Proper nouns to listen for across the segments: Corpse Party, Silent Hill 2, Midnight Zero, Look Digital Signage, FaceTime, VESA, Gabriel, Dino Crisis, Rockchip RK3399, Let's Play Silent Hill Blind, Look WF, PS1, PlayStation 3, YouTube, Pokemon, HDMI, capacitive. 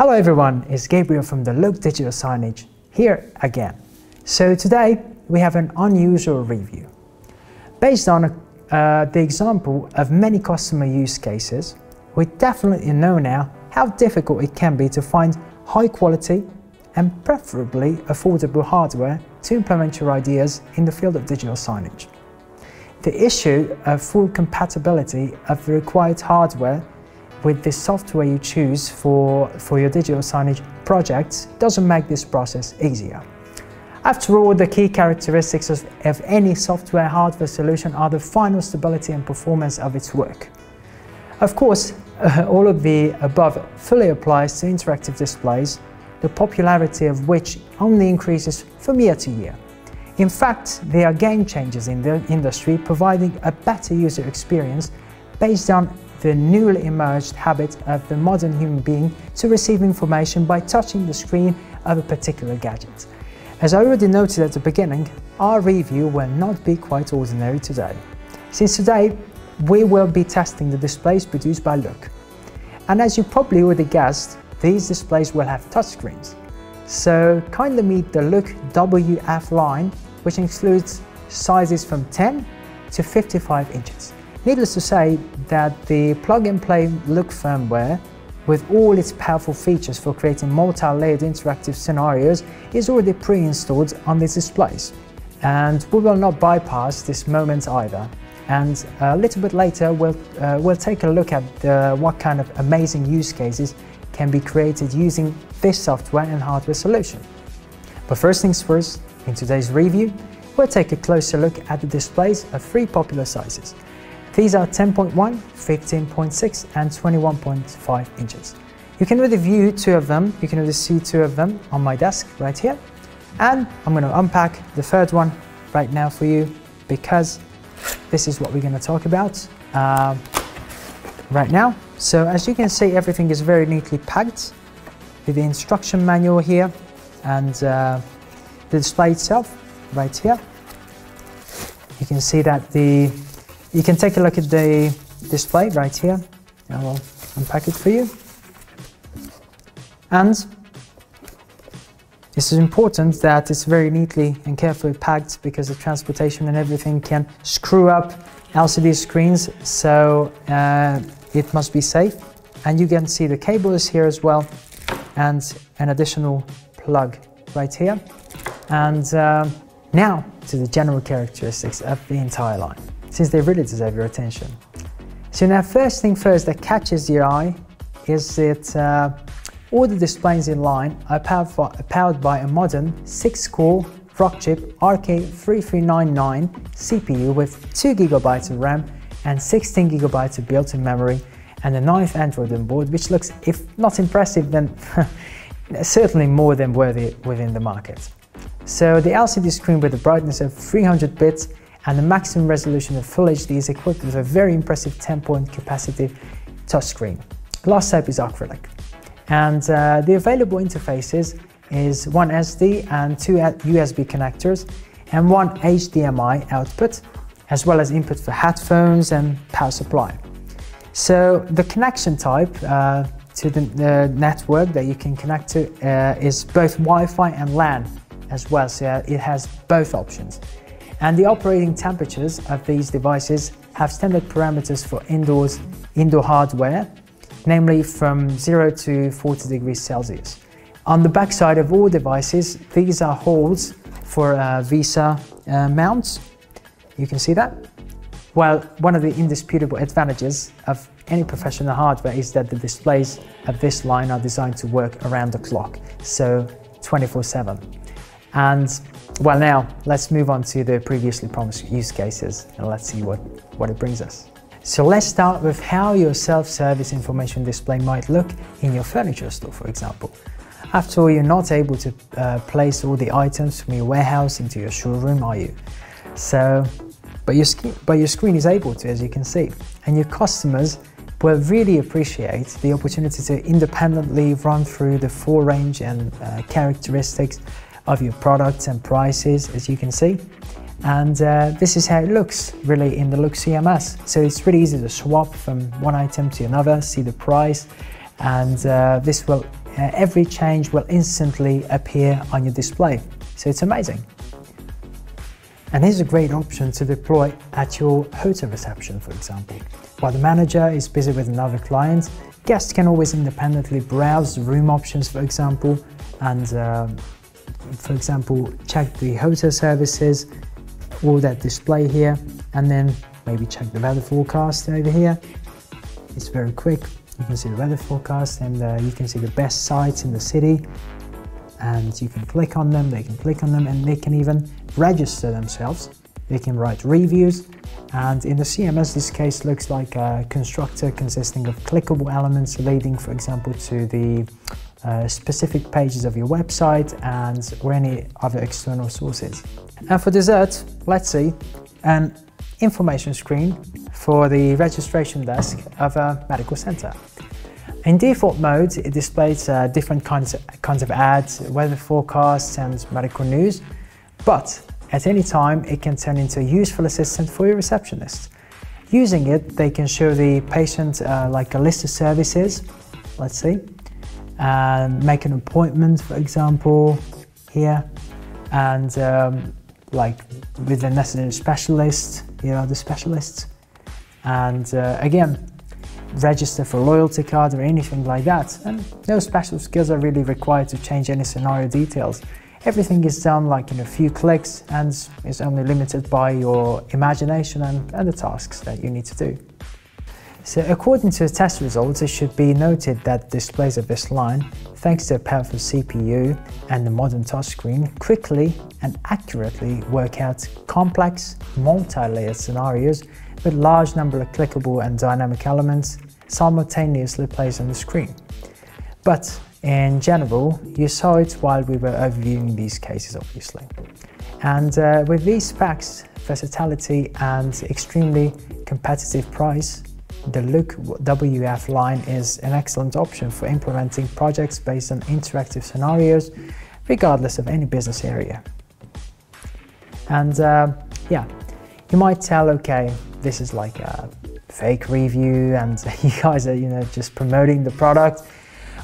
Hello everyone, it's Gabriel from the Look Digital Signage, here again. So today we have an unusual review. Based on the example of many customer use cases, we definitely know now how difficult it can be to find high quality and preferably affordable hardware to implement your ideas in the field of digital signage. The issue of full compatibility of the required hardware with the software you choose for your digital signage projects doesn't make this process easier. After all, the key characteristics of any software-hardware solution are the final stability and performance of its work. Of course, all of the above fully applies to interactive displays, the popularity of which only increases from year to year. In fact, they are game changers in the industry, providing a better user experience based on the newly emerged habit of the modern human being to receive information by touching the screen of a particular gadget. As I already noted at the beginning, our review will not be quite ordinary today, since today we will be testing the displays produced by Look. And as you probably already guessed, these displays will have touchscreens. So kindly meet the Look WF line, which includes sizes from 10 to 55 inches. Needless to say that the plug-and-play Look firmware, with all its powerful features for creating multi-layered interactive scenarios, is already pre-installed on these displays. And we will not bypass this moment either. And a little bit later we'll take a look at what kind of amazing use cases can be created using this software and hardware solution. But first things first, in today's review, we'll take a closer look at the displays of three popular sizes. These are 10.1, 15.6 and 21.5 inches. You can already view two of them, you can already see two of them on my desk right here. And I'm going to unpack the third one right now for you, because this is what we're going to talk about right now. So as you can see, everything is very neatly packed with the instruction manual here and the display itself right here. You can see that you can take a look at the display right here, and I'll unpack it for you. And this is important that it's very neatly and carefully packed, because the transportation and everything can screw up LCD screens, so it must be safe. And you can see the cable is here as well, and an additional plug right here. And now to the general characteristics of the entire line, since they really deserve your attention. So now, first thing first that catches your eye is that all the displays in line are powered by a modern 6-core Rockchip RK3399 CPU with 2GB of RAM and 16GB of built-in memory, and a 9th Android on board, which looks, if not impressive, then certainly more than worthy within the market. So the LCD screen with a brightness of 300 bits and the maximum resolution of Full HD is equipped with a very impressive 10-point capacitive touchscreen. Glass type is acrylic. And the available interfaces is one SD and two USB connectors and one HDMI output, as well as input for headphones and power supply. So the connection type to the network that you can connect to is both Wi-Fi and LAN as well, so it has both options. And the operating temperatures of these devices have standard parameters for indoor hardware, namely from 0 to 40 degrees Celsius. On the backside of all devices, these are holes for VESA mounts. You can see that. Well, one of the indisputable advantages of any professional hardware is that the displays of this line are designed to work around the clock, so 24/7. And well, now let's move on to the previously promised use cases, and let's see what it brings us. So let's start with how your self-service information display might look in your furniture store, for example. After all, you're not able to place all the items from your warehouse into your showroom, are you? So, but your screen is able to, as you can see, and your customers will really appreciate the opportunity to independently run through the full range and characteristics of your products and prices, as you can see. And this is how it looks really in the Look CMS. So it's really easy to swap from one item to another, see the price, and this will every change will instantly appear on your display. So it's amazing. And here's a great option to deploy at your hotel reception, for example. While the manager is busy with another client, guests can always independently browse room options, for example, and check the hotel services, all that display here, and then maybe check the weather forecast over here. It's very quick. You can see the weather forecast, and you can see the best sites in the city. And you can click on them, they can click on them, and they can even register themselves. They can write reviews, and in the CMS this case looks like a constructor consisting of clickable elements leading, for example, to the specific pages of your website and or any other external sources. And for dessert, let's see an information screen for the registration desk of a medical center. In default mode, it displays different kinds of ads, weather forecasts and medical news, but at any time it can turn into a useful assistant for your receptionist. Using it, they can show the patient like a list of services, let's see, make an appointment, for example, here, and like with the necessary specialist, here are the specialists, and again, register for a loyalty card or anything like that, and no special skills are really required to change any scenario details. Everything is done like in a few clicks and is only limited by your imagination and the tasks that you need to do. So according to the test results, it should be noted that displays of this line, thanks to a powerful CPU and the modern touchscreen, quickly and accurately work out complex, multi-layered scenarios with large number of clickable and dynamic elements simultaneously placed on the screen. But in general, you saw it while we were overviewing these cases, obviously. And with these specs, versatility and extremely competitive price, the Look WF line is an excellent option for implementing projects based on interactive scenarios, regardless of any business area. And yeah, you might tell, okay, this is like a fake review and you guys are, just promoting the product.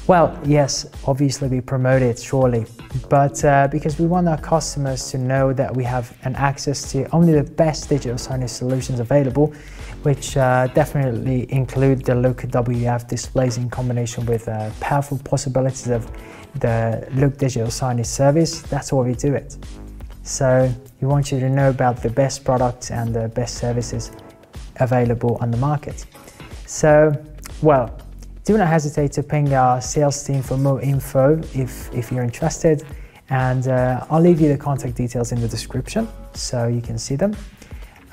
Well, yes, obviously we promote it, surely, but because we want our customers to know that we have an access to only the best digital signage solutions available, which definitely include the Look WF displays in combination with powerful possibilities of the Look Digital Signage service. That's why we do it. So we want you to know about the best products and the best services available on the market. So, well, do not hesitate to ping our sales team for more info if you're interested. And I'll leave you the contact details in the description so you can see them.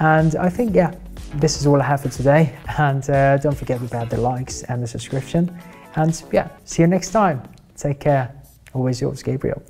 And I think, yeah, this is all I have for today. And don't forget about the likes and the subscription. And yeah, see you next time. Take care. Always yours, Gabriel.